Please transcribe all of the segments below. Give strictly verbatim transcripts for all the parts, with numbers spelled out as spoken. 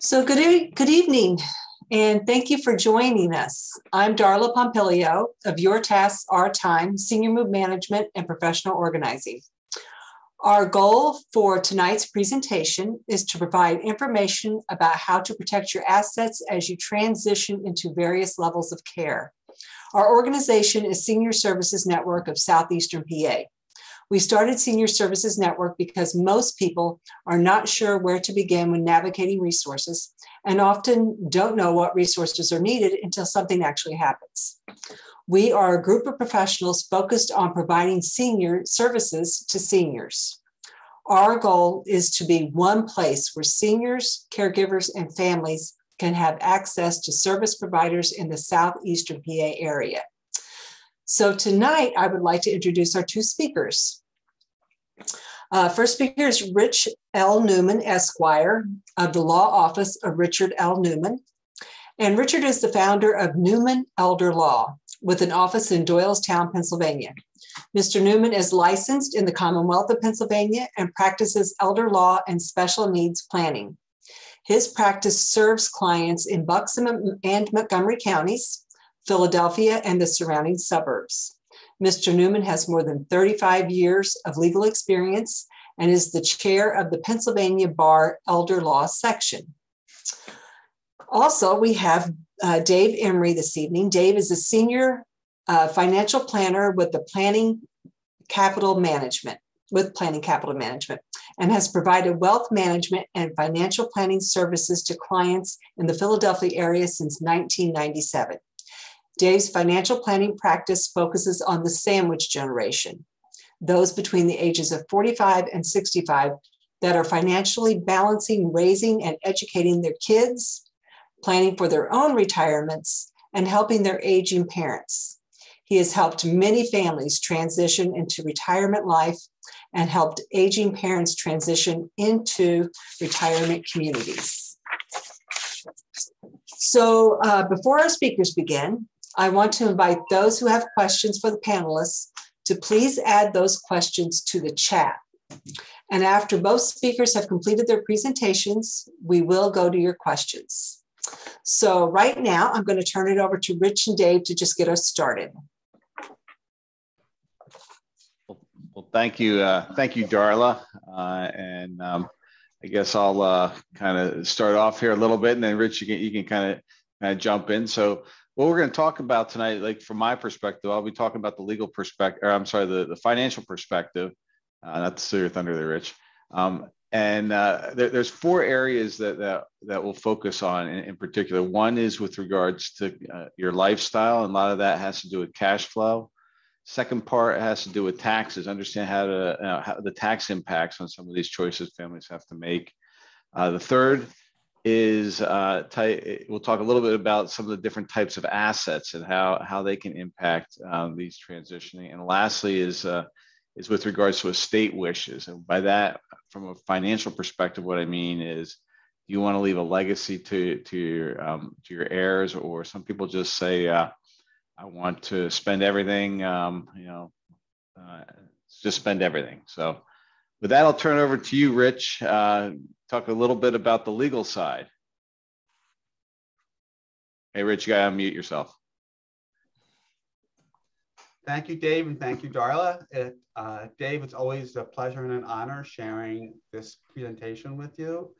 So good, e- good evening, and thank you for joining us. I'm Darla Pompilio of Your Tasks, Our Time, Senior Move Management and Professional Organizing. Our goal for tonight's presentation is to provide information about how to protect your assets as you transition into various levels of care. Our organization is Senior Services Network of Southeastern P A. We started Senior Services Network because most people are not sure where to begin when navigating resources and often don't know what resources are needed until something actually happens. We are a group of professionals focused on providing senior services to seniors. Our goal is to be one place where seniors, caregivers, and families can have access to service providers in the Southeastern P A area. So tonight, I would like to introduce our two speakers. Uh, first speaker is Rich L. Newman, Esquire, of the Law Office of Richard L. Newman. And Richard is the founder of Newman Elder Law, with an office in Doylestown, Pennsylvania. Mister Newman is licensed in the Commonwealth of Pennsylvania and practices elder law and special needs planning. His practice serves clients in Bucks and Montgomery counties, Philadelphia, and the surrounding suburbs. Mister Newman has more than thirty-five years of legal experience and is the chair of the Pennsylvania Bar Elder Law Section. Also, we have uh, Dave Emery this evening. Dave is a senior uh, financial planner with the Planning Capital Management, with Planning Capital Management, and has provided wealth management and financial planning services to clients in the Philadelphia area since nineteen ninety-seven. Dave's financial planning practice focuses on the sandwich generation, those between the ages of forty-five and sixty-five that are financially balancing, raising, and educating their kids, planning for their own retirements, and helping their aging parents. He has helped many families transition into retirement life and helped aging parents transition into retirement communities. So uh, before our speakers begin, I want to invite those who have questions for the panelists to please add those questions to the chat. And after both speakers have completed their presentations, we will go to your questions. So right now, I'm going to turn it over to Rich and Dave to just get us started. Well, well thank you. Uh, thank you, Darla. Uh, and um, I guess I'll uh, kind of start off here a little bit, and then Rich, you can, you can kind of jump in. So what we're going to talk about tonight, like from my perspective, I'll be talking about the legal perspective, or I'm sorry, the, the financial perspective, uh, not to steal your thunder there, Rich. Um, and uh, there, there's four areas that, that, that we'll focus on in, in particular. One is with regards to uh, your lifestyle, and a lot of that has to do with cash flow. Second part has to do with taxes, understand how, to, uh, how the tax impacts on some of these choices families have to make. Uh, the third is uh, we'll talk a little bit about some of the different types of assets and how, how they can impact um, these transitioning. And lastly is, uh, is with regards to estate wishes. And by that, from a financial perspective, what I mean is, do you want to leave a legacy to, to, your, um, to your heirs? Or some people just say, uh, I want to spend everything, um, you know, uh, just spend everything. So with that, I'll turn it over to you, Rich. Uh, Talk a little bit about the legal side. Hey, Rich, you gotta unmute yourself. Thank you, Dave, and thank you, Darla. It, uh, Dave, it's always a pleasure and an honor sharing this presentation with you.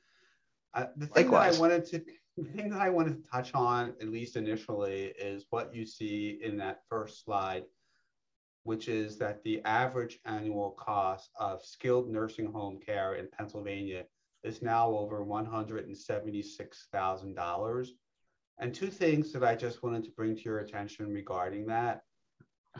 Uh, the thing Likewise. that I wanted to, the thing that I wanted to touch on, at least initially, is what you see in that first slide, which is that the average annual cost of skilled nursing home care in Pennsylvania is now over one hundred seventy-six thousand dollars. And two things that I just wanted to bring to your attention regarding that.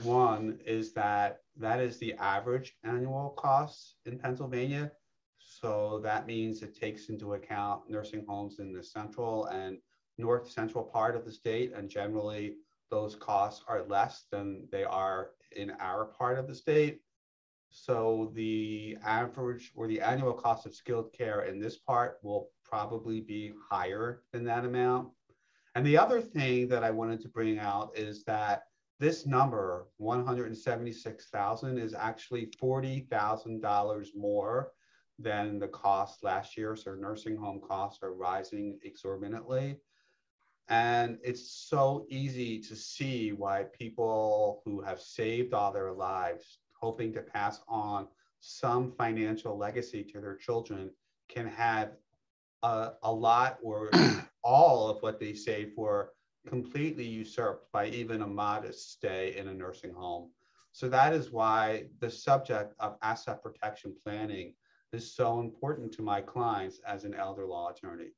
One is that that is the average annual cost in Pennsylvania. So that means it takes into account nursing homes in the central and north central part of the state. And generally those costs are less than they are in our part of the state. So the average or the annual cost of skilled care in this part will probably be higher than that amount. And the other thing that I wanted to bring out is that this number, one hundred seventy-six thousand, is actually forty thousand dollars more than the cost last year. So nursing home costs are rising exorbitantly. And it's so easy to see why people who have saved all their lives, hoping to pass on some financial legacy to their children, can have a, a lot or all of what they saved for completely usurped by even a modest stay in a nursing home. So that is why the subject of asset protection planning is so important to my clients as an elder law attorney.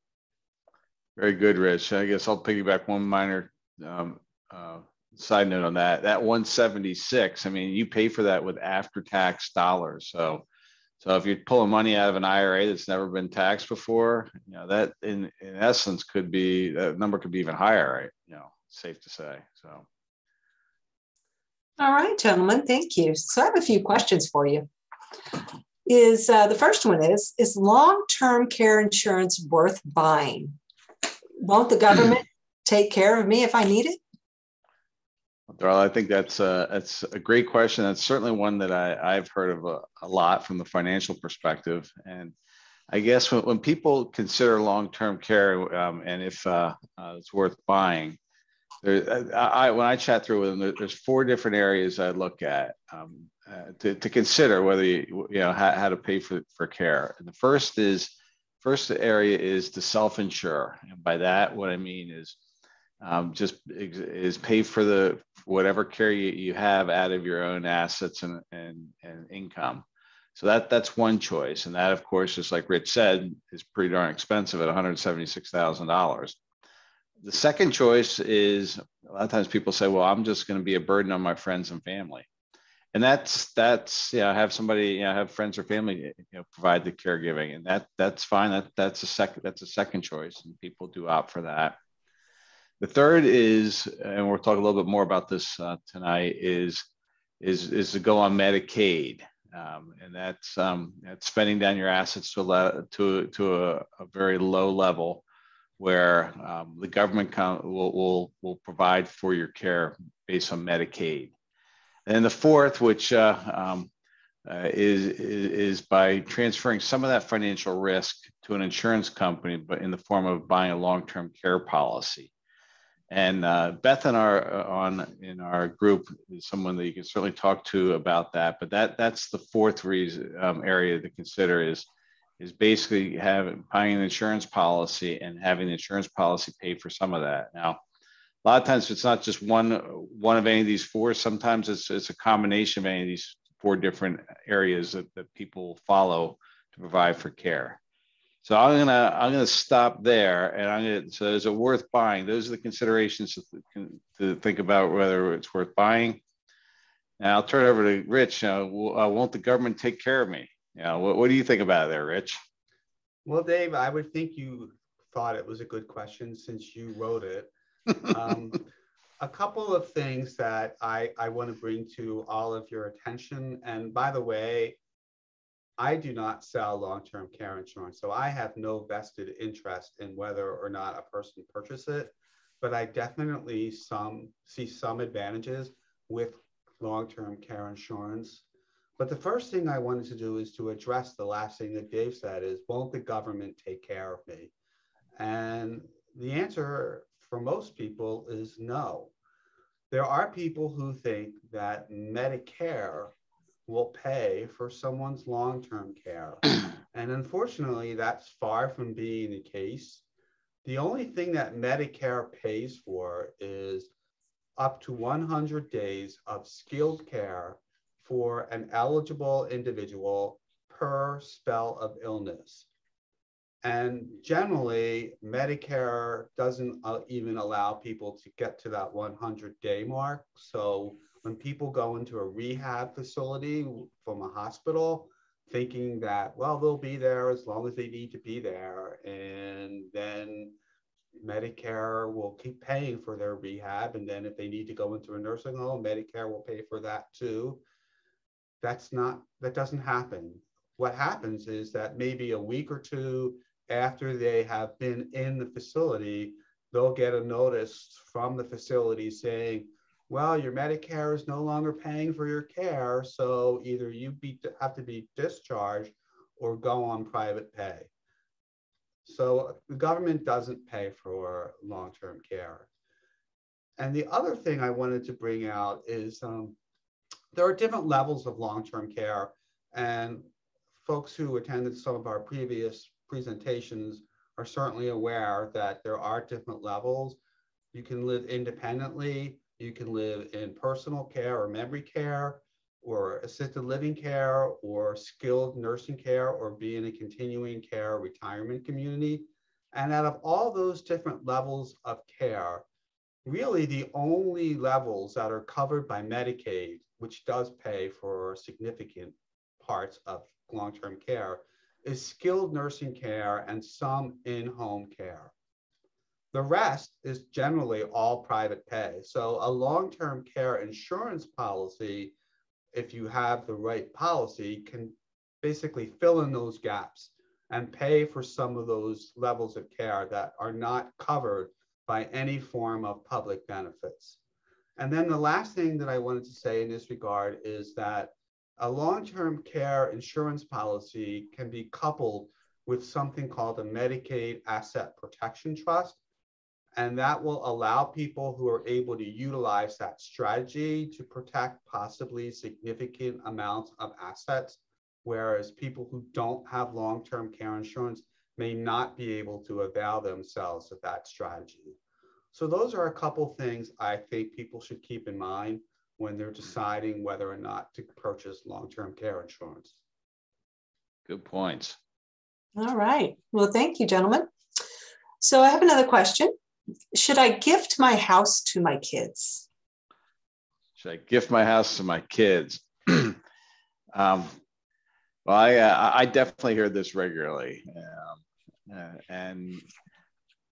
Very good, Rich. I guess I'll piggyback one minor um, uh, side note on that. That one seventy-six, I mean, you pay for that with after-tax dollars. So, so if you're pulling money out of an I R A that's never been taxed before, you know, that in, in essence could be, that number could be even higher, right? You know, safe to say, so. All right, gentlemen, thank you. So I have a few questions for you. Is uh, the first one is, is long-term care insurance worth buying? Won't the government take care of me if I need it? Well, Darla, I think that's a, that's a great question. That's certainly one that I, I've heard of a, a lot from the financial perspective. And I guess when, when people consider long-term care um, and if uh, uh, it's worth buying, there, I, I, when I chat through with them, there, there's four different areas I look at um, uh, to, to consider whether you, you know, how, how to pay for, for care. And the first is First area is to self-insure, and by that, what I mean is um, just is pay for the whatever care you, you have out of your own assets and, and, and income. So that that's one choice, and that, of course, just like Rich said, is pretty darn expensive at one hundred seventy-six thousand dollars. The second choice is, a lot of times people say, well, I'm just going to be a burden on my friends and family. And that's, that's, you know, have somebody, you know, have friends or family, you know, provide the caregiving, and that, that's fine. That, that's a second, that's a second choice, and people do opt for that. The third is, and we'll talk a little bit more about this uh, tonight, is, is, is to go on Medicaid. Um, and that's, um, that's spending down your assets to, allow, to, to a, a very low level where um, the government com- will, will, will provide for your care based on Medicaid. And the fourth, which uh, um, uh, is, is, is by transferring some of that financial risk to an insurance company, but in the form of buying a long-term care policy. And uh, Beth and our on in our group is someone that you can certainly talk to about that. But that that's the fourth reason, um, area to consider is is basically having buying an insurance policy and having the insurance policy pay for some of that. Now, a lot of times it's not just one one of any of these four. Sometimes it's it's a combination of any of these four different areas that, that people follow to provide for care. So I'm gonna I'm gonna stop there, and I'm gonna so is it worth buying? Those are the considerations to, th- to think about whether it's worth buying. Now I'll turn it over to Rich. Uh, will, uh, won't the government take care of me? You know, what, what do you think about it there, Rich? Well, Dave, I would think you thought it was a good question since you wrote it. um, a couple of things that I, I want to bring to all of your attention. And by the way, I do not sell long-term care insurance, so I have no vested interest in whether or not a person purchases it. But I definitely some, see some advantages with long-term care insurance. But the first thing I wanted to do is to address the last thing that Dave said is, won't the government take care of me? And the answer for most people is no. There are people who think that Medicare will pay for someone's long-term care. And unfortunately, that's far from being the case. The only thing that Medicare pays for is up to one hundred days of skilled care for an eligible individual per spell of illness. And generally, Medicare doesn't uh, even allow people to get to that one hundred day mark. So when people go into a rehab facility from a hospital, thinking that, well, they'll be there as long as they need to be there, and then Medicare will keep paying for their rehab. And then if they need to go into a nursing home, Medicare will pay for that too. That's not, that doesn't happen. What happens is that maybe a week or two after they have been in the facility, they'll get a notice from the facility saying, well, your Medicare is no longer paying for your care, so either you be, have to be discharged or go on private pay. So the government doesn't pay for long-term care. And the other thing I wanted to bring out is um, there are different levels of long-term care, and folks who attended some of our previous presentations are certainly aware that there are different levels. You can live independently, you can live in personal care or memory care, or assisted living care, or skilled nursing care, or be in a continuing care retirement community. And out of all those different levels of care, really the only levels that are covered by Medicaid, which does pay for significant parts of long-term care, is skilled nursing care and some in-home care. The rest is generally all private pay. So a long-term care insurance policy, if you have the right policy, can basically fill in those gaps and pay for some of those levels of care that are not covered by any form of public benefits. And then the last thing that I wanted to say in this regard is that a long-term care insurance policy can be coupled with something called a Medicaid Asset Protection Trust. And that will allow people who are able to utilize that strategy to protect possibly significant amounts of assets, whereas people who don't have long-term care insurance may not be able to avail themselves of that strategy. So those are a couple things I think people should keep in mind when they're deciding whether or not to purchase long-term care insurance. Good points. All right. Well, thank you, gentlemen. So I have another question. Should I gift my house to my kids? Should I gift my house to my kids? um, well, I, uh, I definitely hear this regularly. Um, uh, and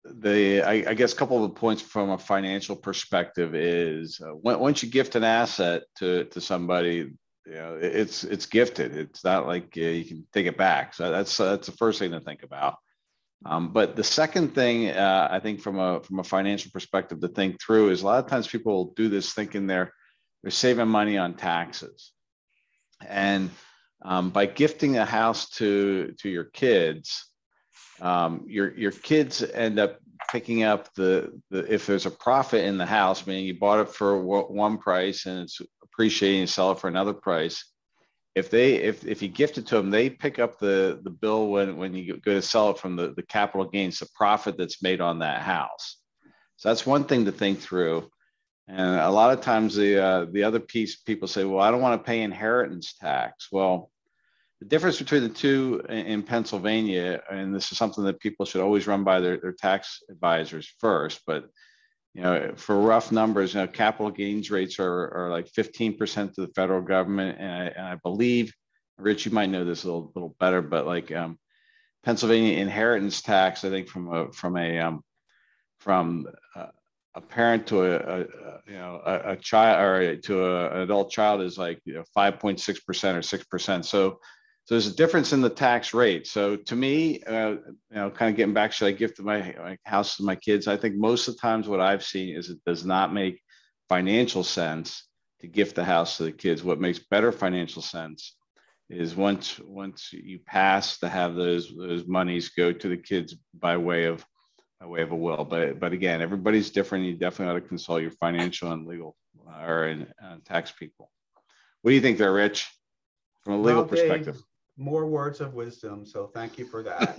the, I, I guess a couple of the points from a financial perspective is uh, when, once you gift an asset to, to somebody, you know, it, it's, it's gifted. It's not like uh, you can take it back. So that's, uh, that's the first thing to think about. Um, but the second thing, uh, I think from a, from a financial perspective to think through is a lot of times people do this thinking they're, they're saving money on taxes. And um, by gifting a house to, to your kids, um, your, your kids end up picking up the, the, if there's a profit in the house, meaning you bought it for one price and it's appreciating, you sell it for another price. If they, if, if you gift it to them, they pick up the, the bill when, when you go to sell it from the, the capital gains, the profit that's made on that house. So that's one thing to think through. And a lot of times the, uh, the other piece, people say, well, I don't want to pay inheritance tax. Well, the difference between the two in, in Pennsylvania, and this is something that people should always run by their, their tax advisors first, but you know, for rough numbers, you know, capital gains rates are, are like fifteen percent to the federal government. And I, and I believe, Rich, you might know this a little, little better, but like um, Pennsylvania inheritance tax, I think from a, from a, um, from a, a parent to a, a, a you know, a, a child or to a, an adult child is like you know, five point six percent or six percent. So, so there's a difference in the tax rate. So to me, uh, you know, kind of getting back, should I gift my, my house to my kids? I think most of the times what I've seen is it does not make financial sense to gift the house to the kids. What makes better financial sense is once once you pass to have those those monies go to the kids by way of by way of a will. But but again, everybody's different. You definitely ought to consult your financial and legal uh, or in, uh, tax people. What do you think there, Rich, from a legal okay. perspective? More words of wisdom, so thank you for that.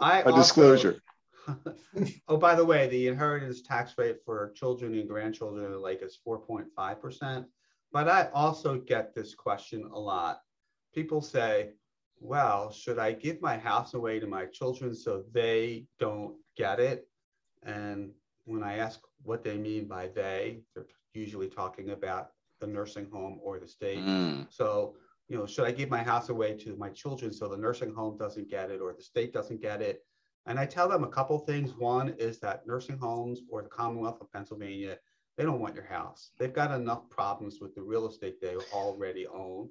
I a disclosure. Also, oh, by the way, the inheritance tax rate for children and grandchildren like is four point five percent. But I also get this question a lot. People say, well, should I give my house away to my children so they don't get it? And when I ask what they mean by they, they're usually talking about the nursing home or the state. Mm. So you know, should I give my house away to my children so the nursing home doesn't get it or the state doesn't get it? And I tell them a couple things. One is that nursing homes or the Commonwealth of Pennsylvania, they don't want your house. They've got enough problems with the real estate they already own.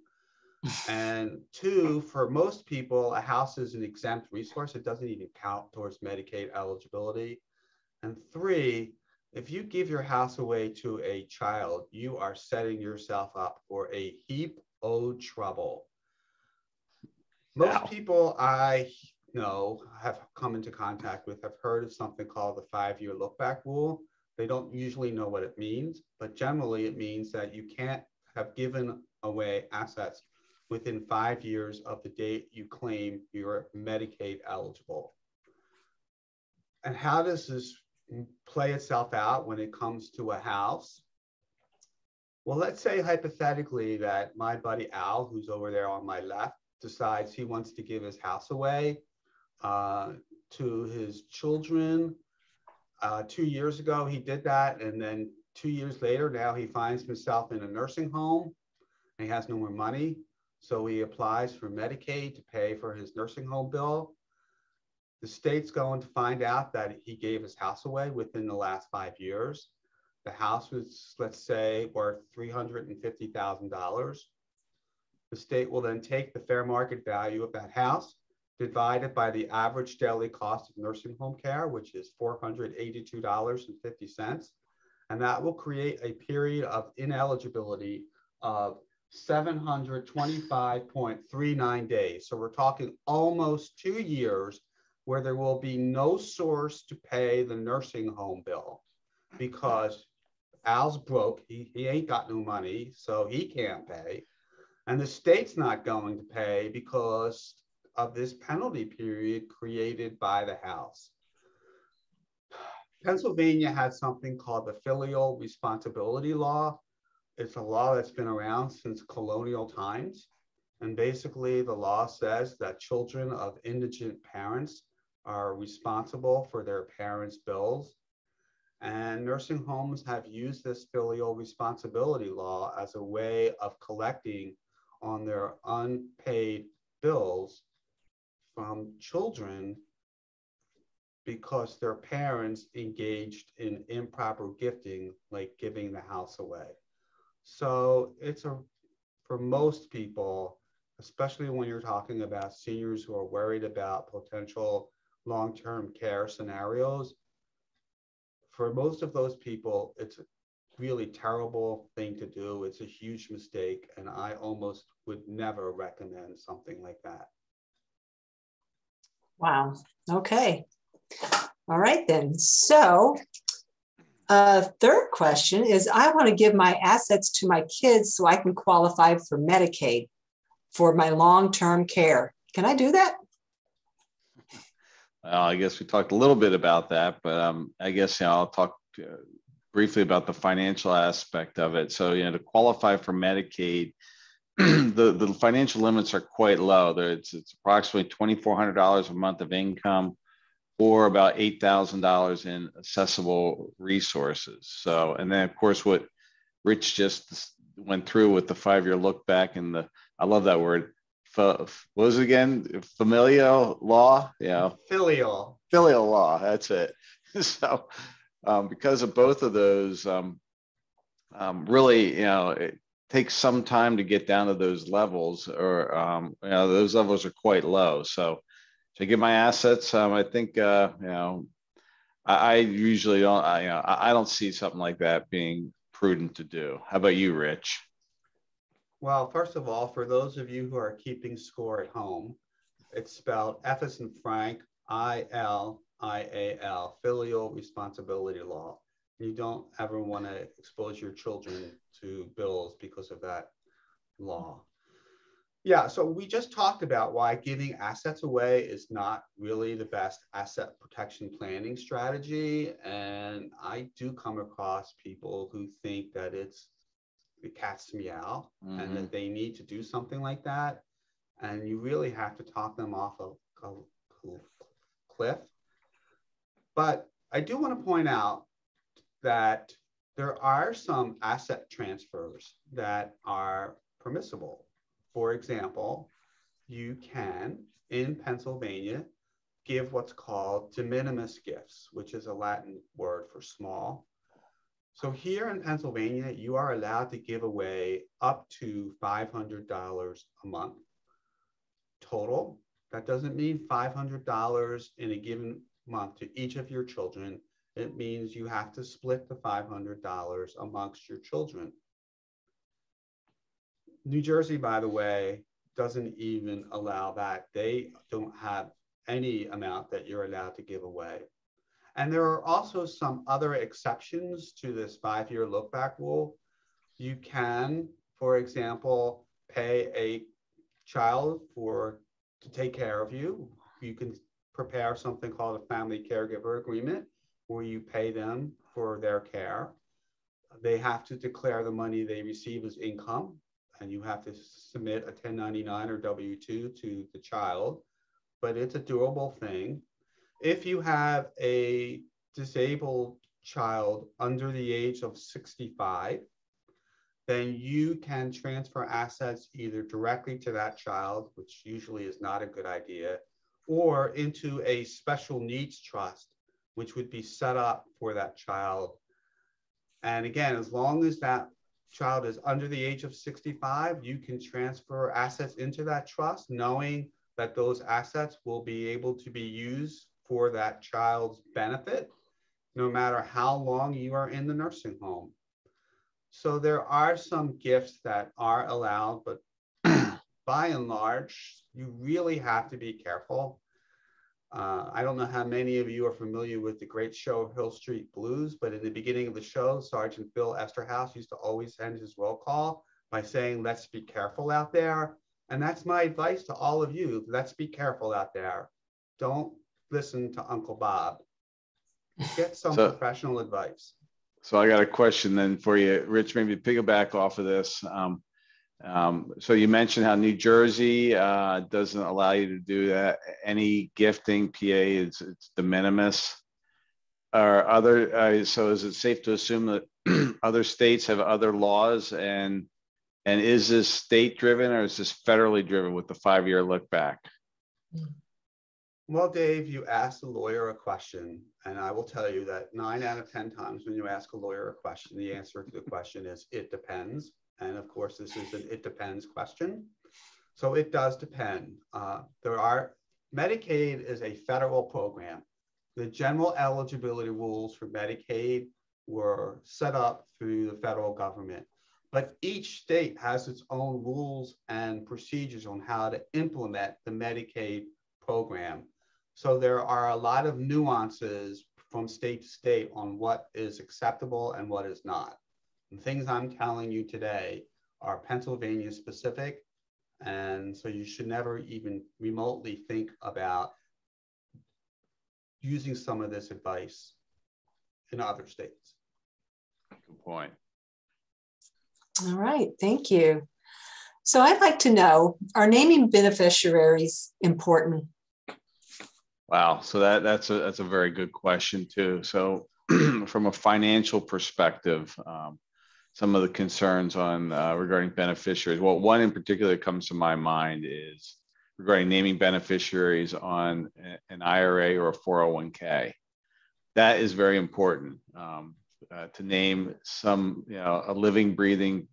And two, for most people, a house is an exempt resource. It doesn't even count towards Medicaid eligibility. And three, if you give your house away to a child, you are setting yourself up for a heap old trouble. Most wow. people I know have come into contact with have heard of something called the five-year look-back rule. They don't usually know what it means, but generally it means that you can't have given away assets within five years of the date you claim you're Medicaid eligible. And how does this play itself out when it comes to a house? Well, let's say hypothetically that my buddy Al, who's over there on my left, decides he wants to give his house away uh, to his children. Uh, two years ago, he did that. And then two years later, now he finds himself in a nursing home and he has no more money. So he applies for Medicaid to pay for his nursing home bill. The state's going to find out that he gave his house away within the last five years. The house was, let's say, worth three hundred fifty thousand dollars. The state will then take the fair market value of that house, divide it by the average daily cost of nursing home care, which is four hundred eighty-two dollars and fifty cents. And that will create a period of ineligibility of seven hundred twenty-five point three nine days. So we're talking almost two years where there will be no source to pay the nursing home bill because Al's broke, he, he ain't got no money, so he can't pay. And the state's not going to pay because of this penalty period created by the house. Pennsylvania had something called the Filial Responsibility Law. It's a law that's been around since colonial times. And basically the law says that children of indigent parents are responsible for their parents' bills. And nursing homes have used this filial responsibility law as a way of collecting on their unpaid bills from children because their parents engaged in improper gifting, like giving the house away. So it's a, for most people, especially when you're talking about seniors who are worried about potential long-term care scenarios, for most of those people, it's a really terrible thing to do. It's a huge mistake, and I almost would never recommend something like that. Wow, okay. All right then, so uh, third question is, I wanna give my assets to my kids so I can qualify for Medicaid for my long-term care. Can I do that? Well, I guess we talked a little bit about that, but um, I guess you know, I'll talk uh, briefly about the financial aspect of it. So, you know, to qualify for Medicaid, the, the financial limits are quite low. It's, it's approximately twenty-four hundred dollars a month of income or about eight thousand dollars in accessible resources. So, and then of course, what Rich just went through with the five-year look back and the, I love that word, What was it again? Familial law? Yeah. Filial. Filial law. That's it. So um, because of both of those, um, um, really, you know, it takes some time to get down to those levels or, um, you know, those levels are quite low. So to get my assets, um, I think, uh, you know, I, I usually don't, I, you know, I don't see something like that being prudent to do. How about you, Rich? Well, first of all, for those of you who are keeping score at home, it's spelled F as in Frank, I L I A L, Filial Responsibility Law. You don't ever want to expose your children to bills because of that law. Yeah, so we just talked about why giving assets away is not really the best asset protection planning strategy. And I do come across people who think that it's the cat's meow, mm-hmm. and that they need to do something like that. And you really have to talk them off a, a cliff. But I do want to point out that there are some asset transfers that are permissible. For example, you can, in Pennsylvania, give what's called de minimis gifts, which is a Latin word for small. So here in Pennsylvania, you are allowed to give away up to five hundred dollars a month total. That doesn't mean five hundred dollars in a given month to each of your children. It means you have to split the five hundred dollars amongst your children. New Jersey, by the way, doesn't even allow that. They don't have any amount that you're allowed to give away. And there are also some other exceptions to this five-year look-back rule. You can, for example, pay a child for to take care of you. You can prepare something called a family caregiver agreement where you pay them for their care. They have to declare the money they receive as income, and you have to submit a ten ninety-nine or W two to the child, but it's a doable thing. If you have a disabled child under the age of sixty-five, then you can transfer assets either directly to that child, which usually is not a good idea, or into a special needs trust, which would be set up for that child. And again, as long as that child is under the age of sixty-five, you can transfer assets into that trust, knowing that those assets will be able to be used for that child's benefit, no matter how long you are in the nursing home. So there are some gifts that are allowed, but by and large, you really have to be careful. Uh, I don't know how many of you are familiar with the great show Hill Street Blues, but in the beginning of the show, Sergeant Phil Esterhaus used to always end his roll call by saying, let's be careful out there. And that's my advice to all of you. Let's be careful out there. Don't listen to Uncle Bob. Get some so, professional advice. So I got a question then for you, Rich, maybe piggyback off of this. Um, Um, so you mentioned how New Jersey uh, doesn't allow you to do that. Any gifting, P A, is it's de minimis. Or other, uh, so is it safe to assume that other states have other laws? And and is this state driven or is this federally driven with the five-year look back? Well, Dave, you asked a lawyer a question, and I will tell you that nine out of ten times when you ask a lawyer a question, the answer to the question is it depends. And of course, this is an it depends question. So it does depend. Uh, there are, Medicaid is a federal program. The general eligibility rules for Medicaid were set up through the federal government, but each state has its own rules and procedures on how to implement the Medicaid program. So there are a lot of nuances from state to state on what is acceptable and what is not. The things I'm telling you today are Pennsylvania specific, and so you should never even remotely think about using some of this advice in other states. Good point. All right, thank you. So I'd like to know, are naming beneficiaries important? Wow, so that, that's a, that's a very good question too. So from a financial perspective, um, some of the concerns on uh, regarding beneficiaries. Well, one in particular that comes to my mind is regarding naming beneficiaries on an I R A or a four oh one K. That is very important um, uh, to name some, you know, a living, breathing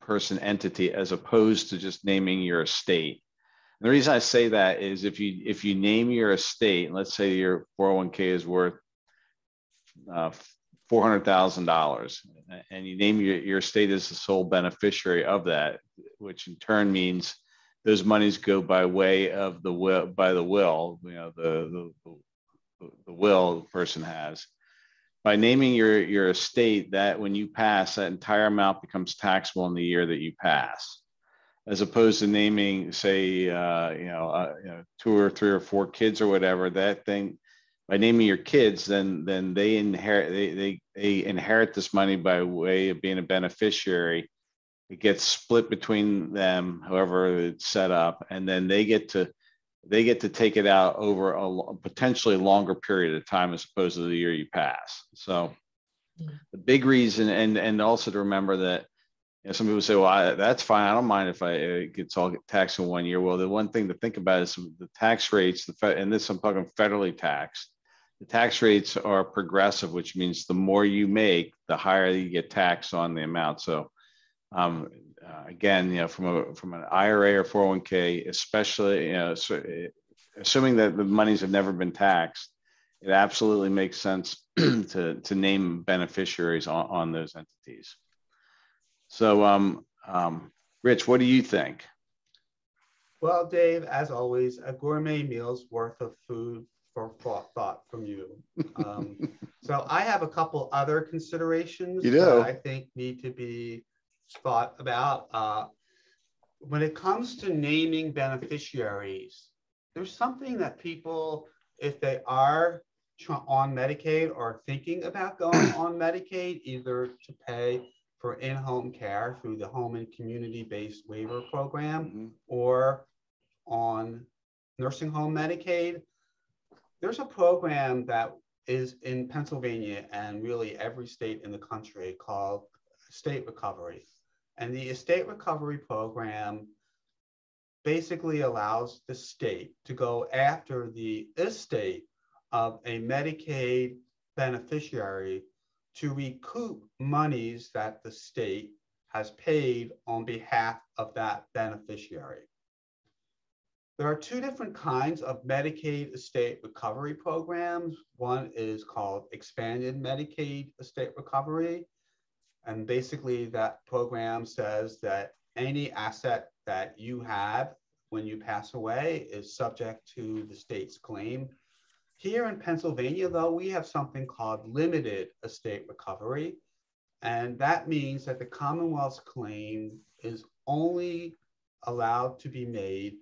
person entity as opposed to just naming your estate. And the reason I say that is if you if you name your estate, and let's say your four oh one K is worth uh, four hundred thousand dollars, and you name your, your estate as the sole beneficiary of that, which in turn means those monies go by way of the will, by the will, you know, the, the, the will the person has. By naming your, your estate, that when you pass, that entire amount becomes taxable in the year that you pass, as opposed to naming, say, uh, you know, uh, you know, two or three or four kids or whatever, that thing. By naming your kids, then then they inherit they, they they inherit this money by way of being a beneficiary. It gets split between them, however it's set up, and then they get to they get to take it out over a potentially longer period of time as opposed to the year you pass. So yeah. The big reason, and and also to remember that, you know, some people say, well, I, that's fine. I don't mind if I it gets all taxed in one year. Well, the one thing to think about is the tax rates. The fe- and this I'm talking federally taxed. The tax rates are progressive, which means the more you make, the higher you get taxed on the amount. So um, uh, again, you know, from a, from an I R A or four oh one K, especially, you know, so it, assuming that the monies have never been taxed, it absolutely makes sense to, to name beneficiaries on, on those entities. So um, um, Rich, what do you think? Well, Dave, as always, a gourmet meal's worth of food for thought from you. Um, so I have a couple other considerations you do. that I think need to be thought about. Uh, when it comes to naming beneficiaries, there's something that people, if they are on Medicaid or thinking about going on Medicaid, either to pay for in-home care through the home and community-based waiver program, mm-hmm. or on nursing home Medicaid, there's a program that is in Pennsylvania and really every state in the country called State Recovery. And the Estate Recovery Program basically allows the state to go after the estate of a Medicaid beneficiary to recoup monies that the state has paid on behalf of that beneficiary. There are two different kinds of Medicaid estate recovery programs. One is called Expanded Medicaid Estate Recovery. And basically that program says that any asset that you have when you pass away is subject to the state's claim. Here in Pennsylvania, though, we have something called limited estate recovery. And that means that the Commonwealth's claim is only allowed to be made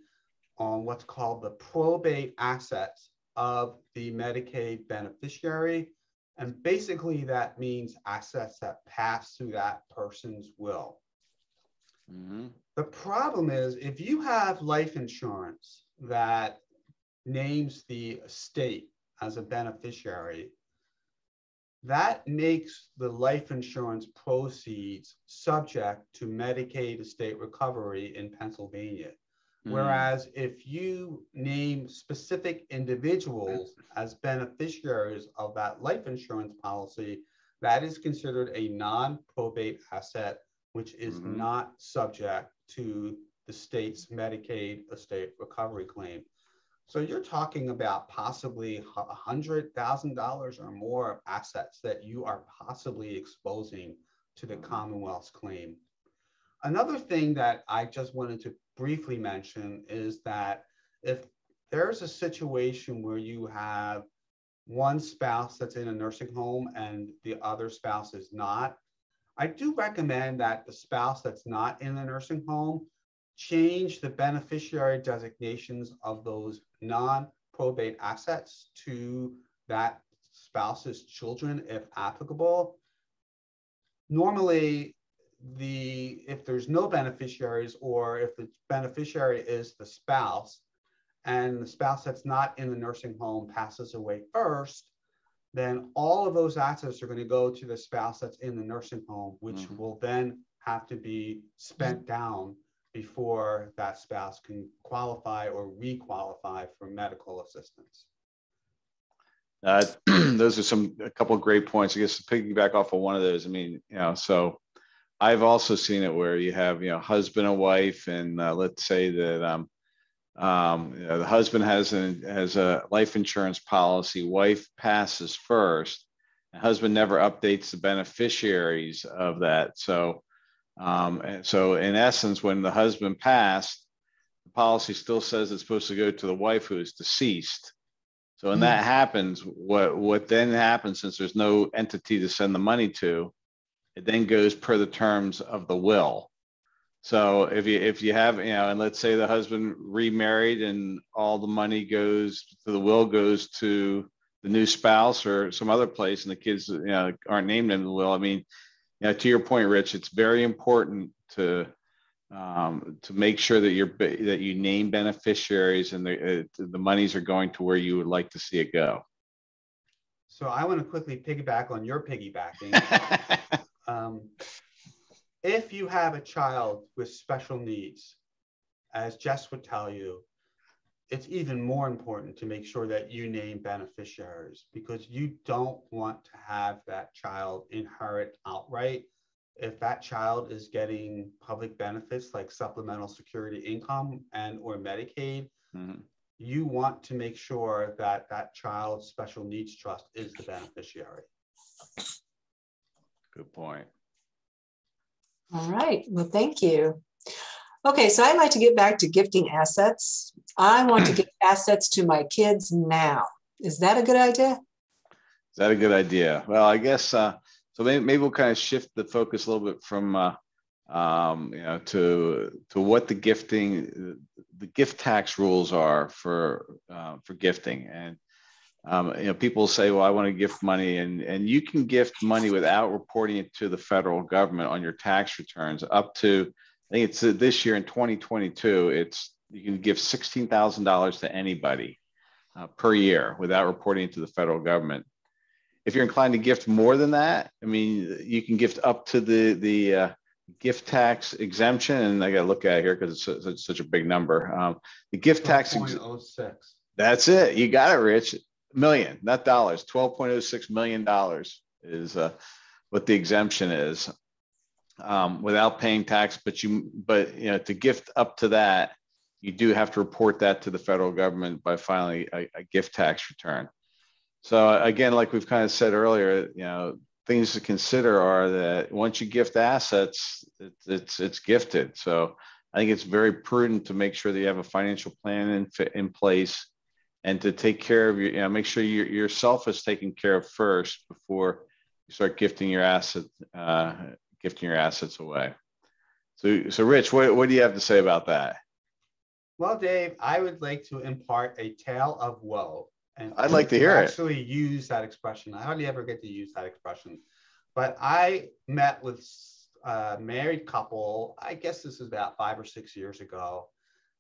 on what's called the probate assets of the Medicaid beneficiary. And basically that means assets that pass through that person's will. Mm-hmm. The problem is if you have life insurance that names the estate as a beneficiary, that makes the life insurance proceeds subject to Medicaid estate recovery in Pennsylvania. Whereas if you name specific individuals as beneficiaries of that life insurance policy, that is considered a non-probate asset, which is mm-hmm. not subject to the state's Medicaid estate recovery claim. So you're talking about possibly one hundred thousand dollars or more of assets that you are possibly exposing to the Commonwealth's claim. Another thing that I just wanted to briefly mention is that if there's a situation where you have one spouse that's in a nursing home and the other spouse is not, I do recommend that the spouse that's not in the nursing home change the beneficiary designations of those non-probate assets to that spouse's children if applicable. Normally, The if there's no beneficiaries or if the beneficiary is the spouse and the spouse that's not in the nursing home passes away first, then all of those assets are going to go to the spouse that's in the nursing home, which mm-hmm. will then have to be spent down before that spouse can qualify or re-qualify for medical assistance. Uh, those are some a couple of great points. I guess to piggyback off of one of those, I mean, you know, so I've also seen it where you have, you know, husband and wife, and uh, let's say that um, um, you know, the husband has an has a life insurance policy. Wife passes first. The husband never updates the beneficiaries of that. So, um, and so in essence, when the husband passed, the policy still says it's supposed to go to the wife who is deceased. So when mm-hmm. that happens, what what then happens, since there's no entity to send the money to, it then goes per the terms of the will. So if you if you have, you know, and let's say the husband remarried and all the money goes to the will, goes to the new spouse or some other place, and the kids, you know, aren't named in the will. I mean, you know, to your point, Rich, it's very important to um, to make sure that you're that you name beneficiaries and the uh, the monies are going to where you would like to see it go. So I want to quickly piggyback on your piggybacking. Um, if you have a child with special needs, as Jess would tell you, it's even more important to make sure that you name beneficiaries because you don't want to have that child inherit outright. If that child is getting public benefits like supplemental security income and or Medicaid, mm-hmm. you want to make sure that that child's special needs trust is the beneficiary. Good point. All right. Well, thank you. Okay, so I'd like to get back to gifting assets. I want to give assets to my kids now. Is that a good idea? Is that a good idea? Well, I guess, uh, so maybe, maybe we'll kind of shift the focus a little bit from, uh, um, you know, to to what the gifting, the gift tax rules are for, uh, for gifting. And, um, you know, people say, well, I want to gift money, and, and you can gift money without reporting it to the federal government on your tax returns up to, I think it's uh, this year in twenty twenty-two, it's, you can give sixteen thousand dollars to anybody uh, per year without reporting it to the federal government. If you're inclined to gift more than that, I mean, you can gift up to the, the uh, gift tax exemption. And I got to look at it here because it's, it's such a big number. Um, the gift tax, ex- that's it. You got it, Rich. Million, not dollars. twelve point oh six million dollars is uh, what the exemption is. Um, without paying tax, but you, but you know, to gift up to that, you do have to report that to the federal government by filing a, a gift tax return. So again, like we've kind of said earlier, you know, things to consider are that once you gift assets, it, it's it's gifted. So I think it's very prudent to make sure that you have a financial plan in in place, and to take care of your, you know, make sure your, yourself is taken care of first before you start gifting your asset. Uh, gifting your assets away. So, so Rich, what, what do you have to say about that? Well, Dave, I would like to impart a tale of woe. And I'd like to hear it. Actually use that expression. I hardly ever get to use that expression. But I met with a married couple, I guess this is about five or six years ago.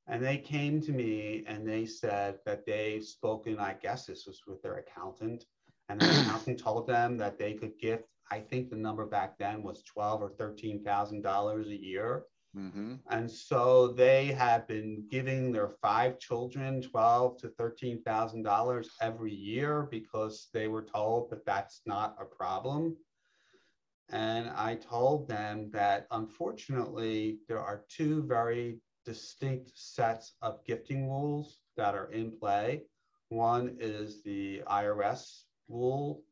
And they came to me and they said that they've spoken, I guess this was with their accountant. And their accountant told them that they could gift, I think the number back then was twelve or thirteen thousand dollars a year, mm-hmm. and so they have been giving their five children twelve to thirteen thousand dollars every year because they were told that that's not a problem. And I told them that unfortunately there are two very distinct sets of gifting rules that are in play. One is the I R S rule.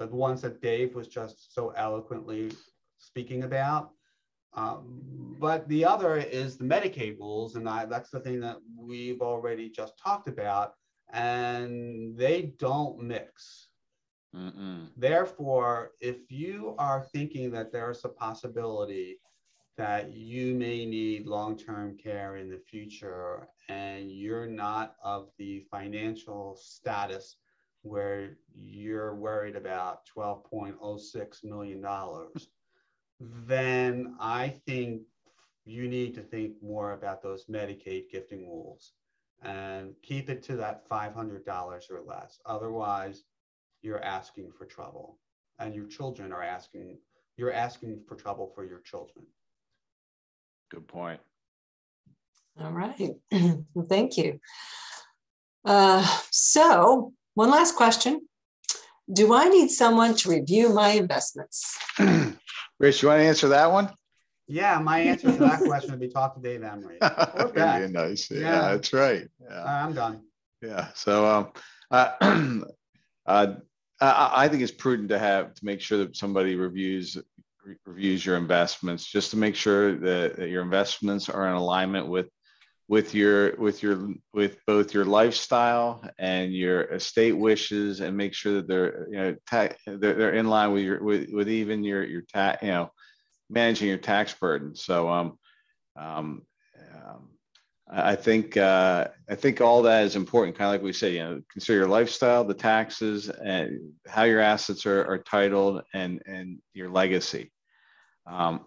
The ones that Dave was just so eloquently speaking about. Um, but the other is the Medicaid rules, and I, that's the thing that we've already just talked about, and they don't mix. Mm-mm. Therefore, if you are thinking that there's a possibility that you may need long-term care in the future, and you're not of the financial status where you're worried about twelve point oh six million dollars, then I think you need to think more about those Medicaid gifting rules and keep it to that five hundred dollars or less. Otherwise, you're asking for trouble, and your children are asking, you're asking for trouble for your children. Good point. All right, well, thank you. Uh, so, One last question. Do I need someone to review my investments? Rich, you want to answer that one? Yeah, my answer to that question would be talk to Dave Emery. Very nice. Yeah, yeah, that's right. Yeah. Uh, I'm done. Yeah. So um, uh, uh, I think it's prudent to have to make sure that somebody reviews re- reviews your investments, just to make sure that, that your investments are in alignment with with your, with your, with both your lifestyle and your estate wishes, and make sure that they're, you know, ta- they're, they're in line with your, with, with even your, your tax, you know, managing your tax burden. So, um, um, um I think, uh, I think all that is important. Kind of like we say, you know, consider your lifestyle, the taxes, and how your assets are, are titled, and, and your legacy. Um,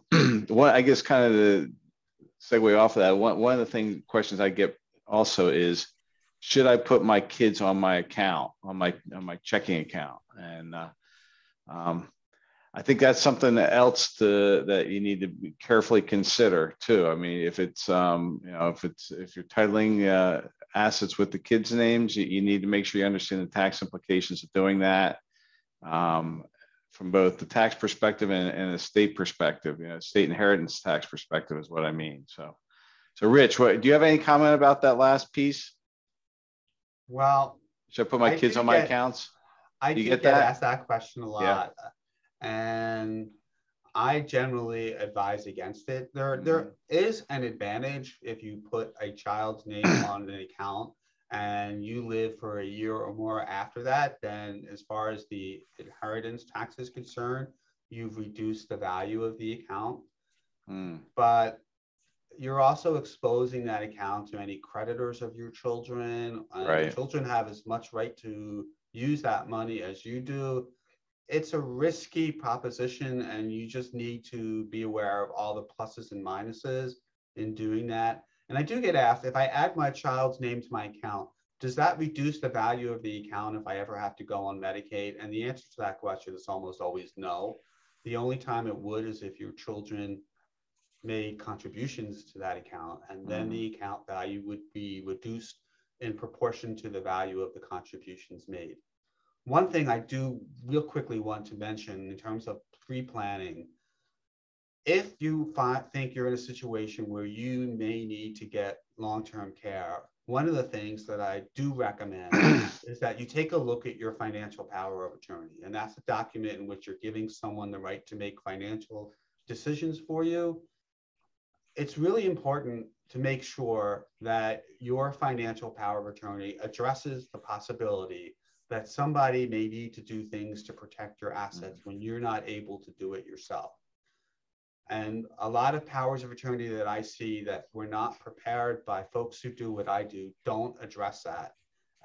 what I guess kind of the, segue off of that, one, one of the things questions I get also is, should I put my kids on my account, on my on my checking account? And uh, um, I think that's something else to, that you need to carefully consider too. I mean, if it's um, you know if it's if you're titling uh, assets with the kids' names, you, you need to make sure you understand the tax implications of doing that um, from both the tax perspective and, and a state perspective, you know, state inheritance tax perspective is what I mean. So, so Rich, what, do you have any comment about that last piece? Well, should I put my I kids on my get, accounts? I do you get, get that? Asked that question a lot. Yeah. And I generally advise against it. There, mm-hmm. there is an advantage if you put a child's name on an account and you live for a year or more after that, then as far as the inheritance tax is concerned, you've reduced the value of the account. Mm. But you're also exposing that account to any creditors of your children. Right. Your children have as much right to use that money as you do. It's a risky proposition, and you just need to be aware of all the pluses and minuses in doing that. And I do get asked, if I add my child's name to my account, does that reduce the value of the account if I ever have to go on Medicaid? And the answer to that question is almost always no. The only time it would is if your children made contributions to that account, and then mm-hmm. the account value would be reduced in proportion to the value of the contributions made. One thing I do real quickly want to mention in terms of pre-planning, if you fi- think you're in a situation where you may need to get long-term care, one of the things that I do recommend is that you take a look at your financial power of attorney. And that's a document in which you're giving someone the right to make financial decisions for you. It's really important to make sure that your financial power of attorney addresses the possibility that somebody may need to do things to protect your assets when you're not able to do it yourself. And a lot of powers of attorney that I see that were not prepared by folks who do what I do don't address that.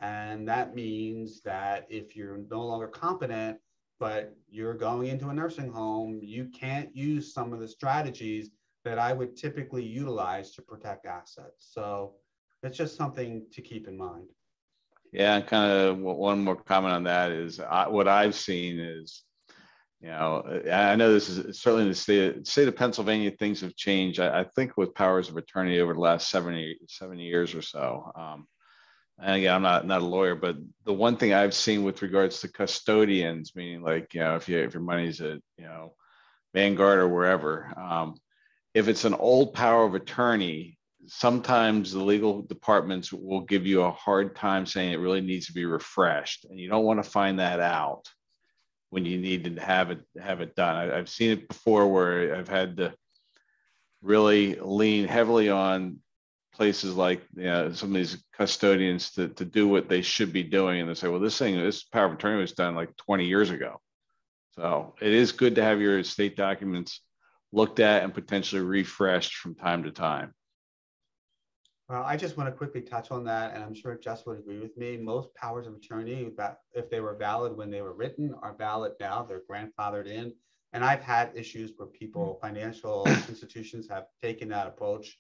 And that means that if you're no longer competent, but you're going into a nursing home, you can't use some of the strategies that I would typically utilize to protect assets. So that's just something to keep in mind. Yeah, and kind of one more comment on that is I, what I've seen is, you know, I know this is certainly in the state of, state of Pennsylvania, things have changed, I, I think, with powers of attorney over the last seventy, seventy years or so. Um, and again, I'm not, not a lawyer, but the one thing I've seen with regards to custodians, meaning like, you know, if, you, if your money's at, you know, Vanguard or wherever, um, if it's an old power of attorney, sometimes the legal departments will give you a hard time saying it really needs to be refreshed. And you don't want to find that out when you need to have it have it done. I, I've seen it before where I've had to really lean heavily on places like, you know, some of these custodians to, to do what they should be doing. And they say, well, this thing, this power of attorney was done like twenty years ago. So it is good to have your estate documents looked at and potentially refreshed from time to time. Well, I just want to quickly touch on that, and I'm sure Jess would agree with me. Most powers of attorney, that if they were valid when they were written, are valid now. They're grandfathered in. And I've had issues where people, financial institutions, have taken that approach,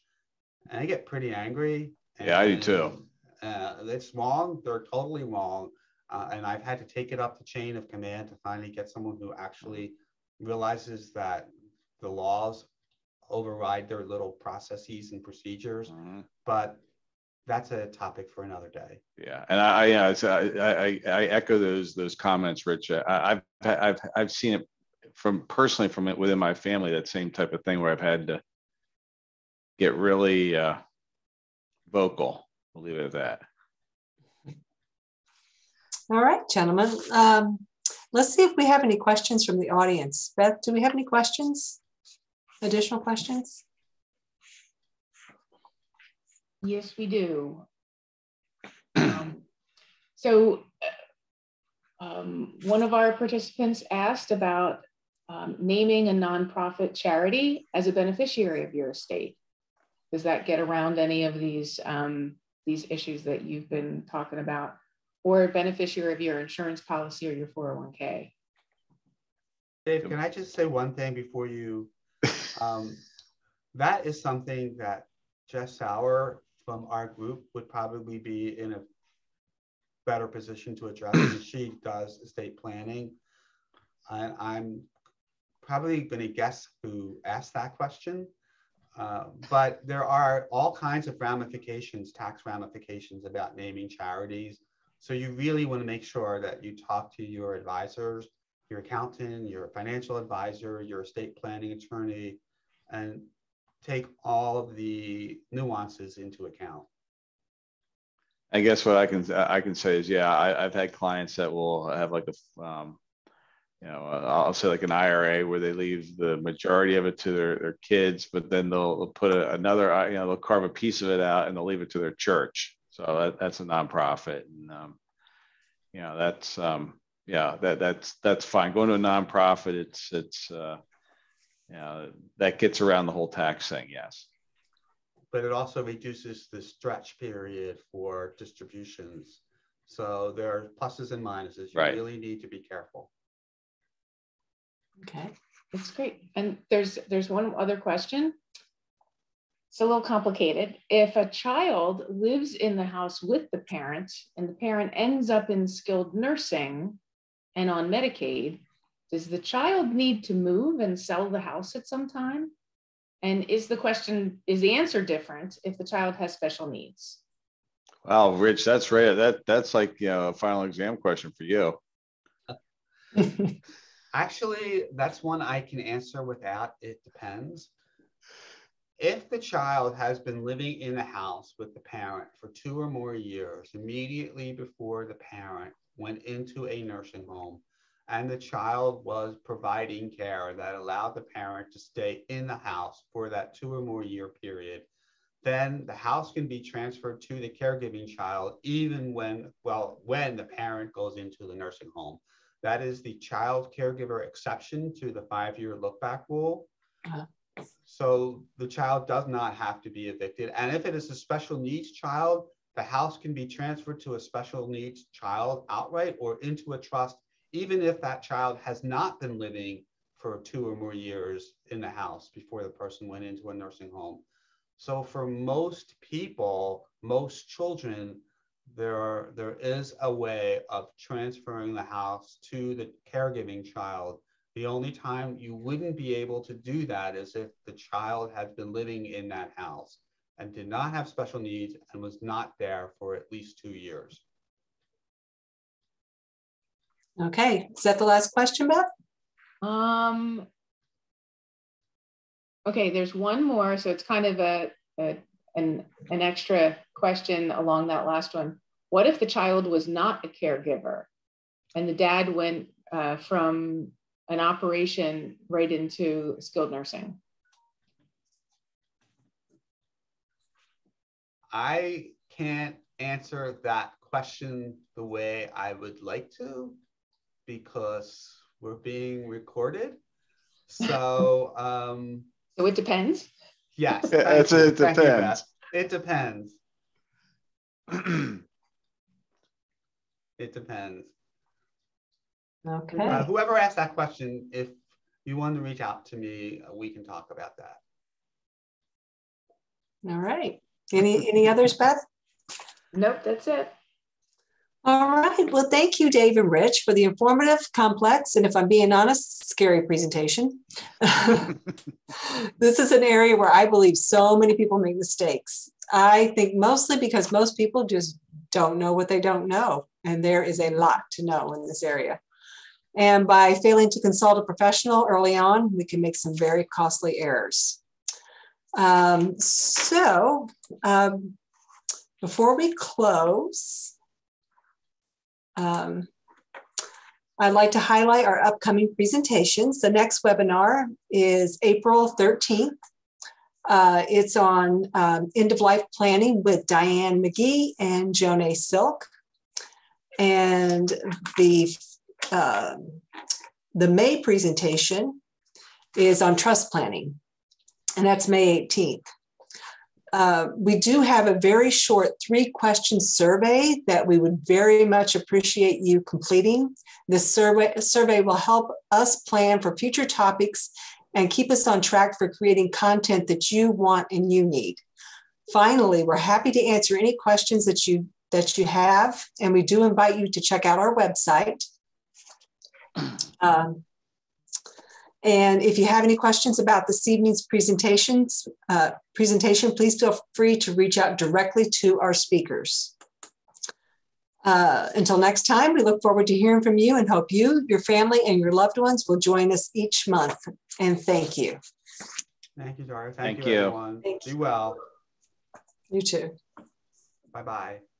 and I get pretty angry. And, yeah, I do too. Uh, it's wrong. They're totally wrong. Uh, and I've had to take it up the chain of command to finally get someone who actually realizes that the laws override their little processes and procedures, mm-hmm. but that's a topic for another day. Yeah, and I, yeah, I, I, I echo those those comments, Rich. I, I've, I've, I've seen it from personally from it within my family, that same type of thing where I've had to get really uh, vocal. We'll leave it at that. All right, gentlemen. Um, let's see if we have any questions from the audience. Beth, do we have any questions? Additional questions? Yes, we do. Um, so um, one of our participants asked about um, naming a nonprofit charity as a beneficiary of your estate. Does that get around any of these, um, these issues that you've been talking about, or a beneficiary of your insurance policy or your four oh one k? Dave, can I just say one thing before you? Um, that is something that Jess Sauer from our group would probably be in a better position to address. She does estate planning. And I'm probably going to guess who asked that question. Uh, but there are all kinds of ramifications, tax ramifications about naming charities. So you really want to make sure that you talk to your advisors, your accountant, your financial advisor, your estate planning attorney, and take all of the nuances into account. I guess what I can I can say is, yeah, I, I've had clients that will have like a um, you know, I'll say like an I R A where they leave the majority of it to their, their kids, but then they'll, they'll put a, another, you know, they'll carve a piece of it out and they'll leave it to their church. So that, that's a nonprofit. And, um, you know, that's, um, yeah, that that's, that's fine. Going to a nonprofit, it's, it's, uh, you know, that gets around the whole tax thing. Yes. But it also reduces the stretch period for distributions. So there are pluses and minuses. You right. really need to be careful. Okay, that's great. And there's there's one other question. It's a little complicated. If a child lives in the house with the parent and the parent ends up in skilled nursing and on Medicaid, does the child need to move and sell the house at some time? And is the question, is the answer different if the child has special needs? Wow, Rich, that's right. That, that's like, you know, a final exam question for you. Actually, that's one I can answer without it depends. If the child has been living in the house with the parent for two or more years, immediately before the parent went into a nursing home, and the child was providing care that allowed the parent to stay in the house for that two or more year period, then the house can be transferred to the caregiving child even when, well, when the parent goes into the nursing home. That is the child caregiver exception to the five-year look-back rule. Uh-huh. So the child does not have to be evicted. And if it is a special needs child, the house can be transferred to a special needs child outright or into a trust, even if that child has not been living for two or more years in the house before the person went into a nursing home. So for most people, most children, there are, there is a way of transferring the house to the caregiving child. The only time you wouldn't be able to do that is if the child had been living in that house and did not have special needs and was not there for at least two years. Okay, is that the last question, Beth? Um. Okay, there's one more, so it's kind of a, a an an extra question along that last one. What if the child was not a caregiver and the dad went uh, from an operation right into skilled nursing? I can't answer that question the way I would like to because we're being recorded. So, um, so it depends. Yes, it's, it depends. It depends. It depends. Okay. Uh, whoever asked that question, if you want to reach out to me, we can talk about that. All right. Any any others, Beth? Nope, that's it. All right. Well, thank you, Dave and Rich, for the informative, complex, and if I'm being honest, scary presentation. This is an area where I believe so many people make mistakes. I think mostly because most people just don't know what they don't know. And there is a lot to know in this area. And by failing to consult a professional early on, we can make some very costly errors. Um, so um, before we close, Um, I'd like to highlight our upcoming presentations. The next webinar is April thirteenth. Uh, it's on um, end-of-life planning with Diane McGee and Jonah Silk. And the, uh, the May presentation is on trust planning, and that's May eighteenth. Uh, we do have a very short three-question survey that we would very much appreciate you completing. This survey, survey will help us plan for future topics and keep us on track for creating content that you want and you need. Finally, we're happy to answer any questions that you, that you have, and we do invite you to check out our website. Um, And if you have any questions about this evening's presentations, uh, presentation, please feel free to reach out directly to our speakers. Uh, until next time, we look forward to hearing from you and hope you, your family, and your loved ones will join us each month. And thank you. Thank you, Darla. Thank, thank you, you, everyone. Thank you. Be well. You too. Bye-bye.